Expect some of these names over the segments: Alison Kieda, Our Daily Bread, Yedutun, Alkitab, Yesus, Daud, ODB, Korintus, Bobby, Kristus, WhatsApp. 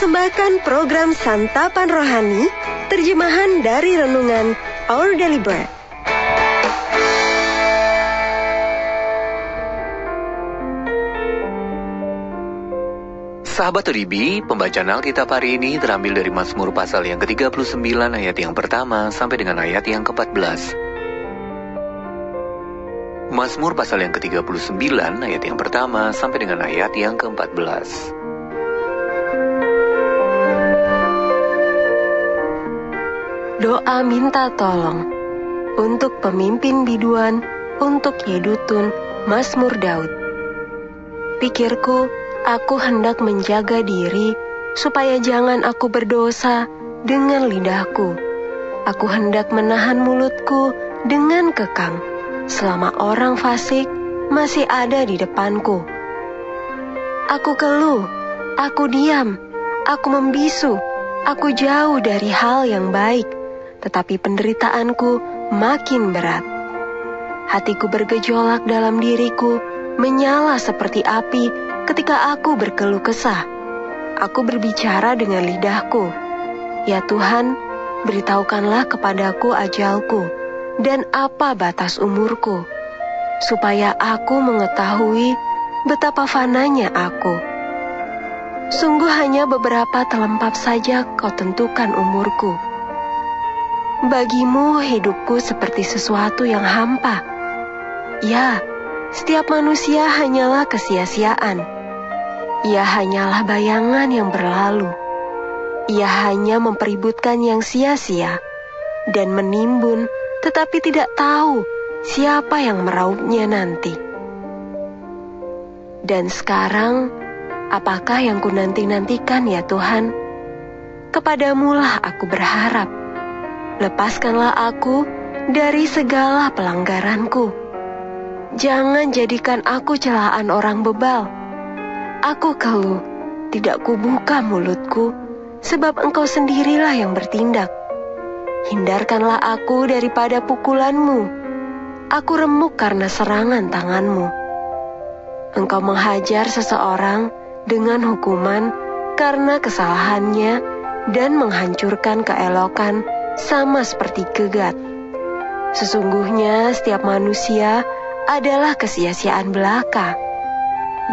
mempersembahkan program Santapan Rohani, terjemahan dari renungan Our Daily Bread. Sahabat ODB, pembacaan Alkitab hari ini terambil dari Mazmur pasal yang ke-39 ayat yang pertama sampai dengan ayat yang ke-14. Mazmur pasal yang ke-39 ayat yang pertama sampai dengan ayat yang ke-14. Doa minta tolong untuk pemimpin biduan, untuk Yedutun, Mazmur Daud. Pikirku, aku hendak menjaga diri supaya jangan aku berdosa dengan lidahku. Aku hendak menahan mulutku dengan kekang selama orang fasik masih ada di depanku. Aku keluh, aku diam, aku membisu, aku jauh dari hal yang baik. Tetapi penderitaanku makin berat. Hatiku bergejolak dalam diriku, menyala seperti api ketika aku berkeluh kesah. Aku berbicara dengan lidahku. Ya Tuhan, beritahukanlah kepadaku ajalku dan apa batas umurku, supaya aku mengetahui betapa fananya aku. Sungguh hanya beberapa telempap saja kau tentukan umurku. Bagimu hidupku seperti sesuatu yang hampa. Ya, setiap manusia hanyalah kesia-siaan. Ia hanyalah bayangan yang berlalu. Ia hanya mempeributkan yang sia-sia dan menimbun, tetapi tidak tahu siapa yang meraupnya nanti. Dan sekarang, apakah yang ku nanti-nantikan, ya Tuhan? Kepadamulah aku berharap. Lepaskanlah aku dari segala pelanggaranku. Jangan jadikan aku celaan orang bebal. Aku keluh, tidak kubuka mulutku, sebab Engkau sendirilah yang bertindak. Hindarkanlah aku daripada pukulanmu. Aku remuk karena serangan tanganmu. Engkau menghajar seseorang dengan hukuman karena kesalahannya dan menghancurkan keelokan sama seperti kegat. Sesungguhnya setiap manusia adalah kesia-siaan belaka.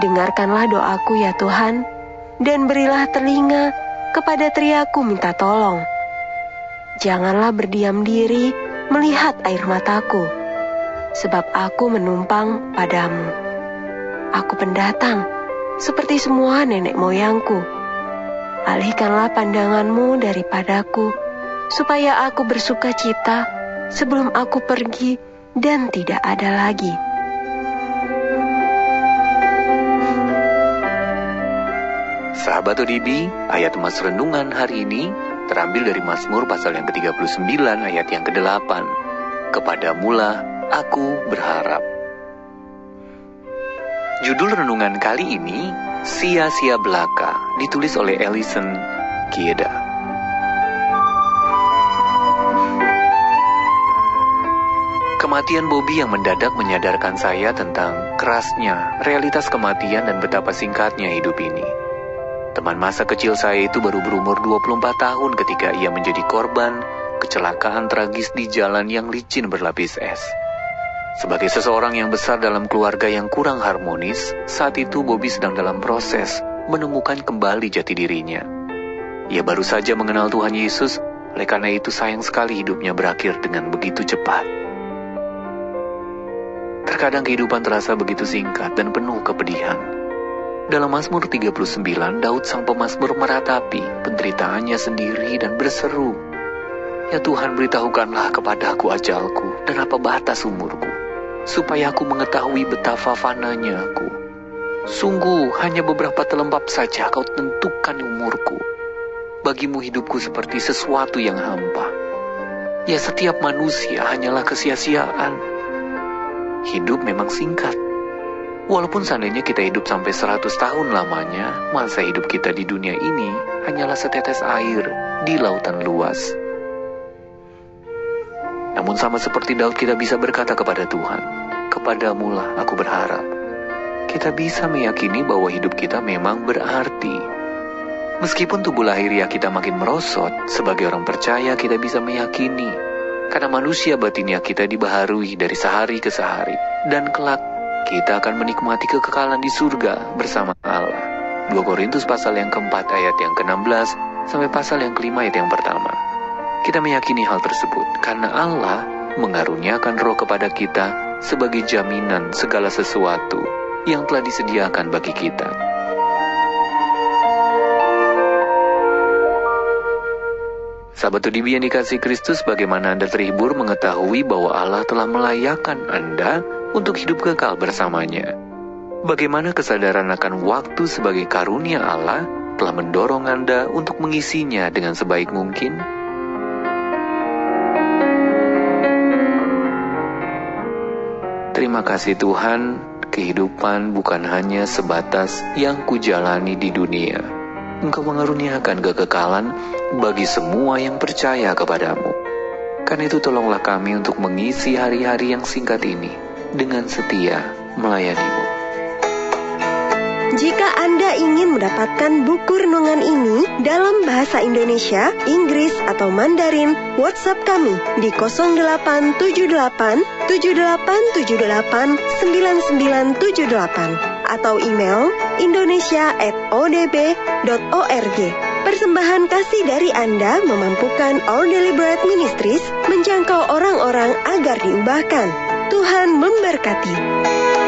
Dengarkanlah doaku, ya Tuhan, dan berilah telinga kepada teriaku minta tolong. Janganlah berdiam diri melihat air mataku, sebab aku menumpang padamu. Aku pendatang seperti semua nenek moyangku. Alihkanlah pandanganmu daripadaku, supaya aku bersuka cita sebelum aku pergi dan tidak ada lagi. Sahabat ODB, ayat emas renungan hari ini terambil dari Mazmur pasal yang ke-39 ayat yang ke-8. Kepadamulah aku berharap. Judul renungan kali ini, Sia-sia Belaka, ditulis oleh Alison Kieda. Kematian Bobby yang mendadak menyadarkan saya tentang kerasnya realitas kematian dan betapa singkatnya hidup ini. Teman masa kecil saya itu baru berumur 24 tahun ketika ia menjadi korban kecelakaan tragis di jalan yang licin berlapis es. Sebagai seseorang yang besar dalam keluarga yang kurang harmonis, saat itu Bobby sedang dalam proses menemukan kembali jati dirinya. Ia baru saja mengenal Tuhan Yesus, oleh karena itu sayang sekali hidupnya berakhir dengan begitu cepat. Terkadang kehidupan terasa begitu singkat dan penuh kepedihan. Dalam Mazmur 39, Daud sang pemazmur meratapi penderitaannya sendiri dan berseru, "Ya Tuhan, beritahukanlah kepadaku ajalku dan apa batas umurku, supaya aku mengetahui betapa fananya aku. Sungguh hanya beberapa telempap saja kau tentukan umurku. Bagimu hidupku seperti sesuatu yang hampa. Ya, setiap manusia hanyalah kesia-siaan." Hidup memang singkat. Walaupun seandainya kita hidup sampai 100 tahun lamanya, masa hidup kita di dunia ini hanyalah setetes air di lautan luas. Namun sama seperti Daud, kita bisa berkata kepada Tuhan, "Kepadamulah aku berharap." Kita bisa meyakini bahwa hidup kita memang berarti. Meskipun tubuh lahiriah kita makin merosot, sebagai orang percaya kita bisa meyakini, karena manusia batinnya kita dibaharui dari sehari ke sehari, dan kelak kita akan menikmati kekekalan di surga bersama Allah. 2 Korintus pasal yang keempat ayat yang ke-16 sampai pasal yang kelima ayat yang pertama. Kita meyakini hal tersebut karena Allah mengaruniakan roh kepada kita sebagai jaminan segala sesuatu yang telah disediakan bagi kita. Sahabat ODB yang dikasihi Kristus, bagaimana Anda terhibur mengetahui bahwa Allah telah melayakkan Anda untuk hidup kekal bersamanya? Bagaimana kesadaran akan waktu sebagai karunia Allah telah mendorong Anda untuk mengisinya dengan sebaik mungkin? Terima kasih Tuhan, kehidupan bukan hanya sebatas yang kujalani di dunia. Engkau mengaruniakan kekekalan bagi semua yang percaya kepadamu. Karena itu tolonglah kami untuk mengisi hari-hari yang singkat ini dengan setia melayanimu. Jika Anda ingin mendapatkan buku renungan ini dalam bahasa Indonesia, Inggris, atau Mandarin, WhatsApp kami di 0878 7878 9978. Atau email indonesia@odb.org. Persembahan kasih dari Anda memampukan Our Daily Bread Ministries menjangkau orang-orang agar diubahkan. Tuhan memberkati.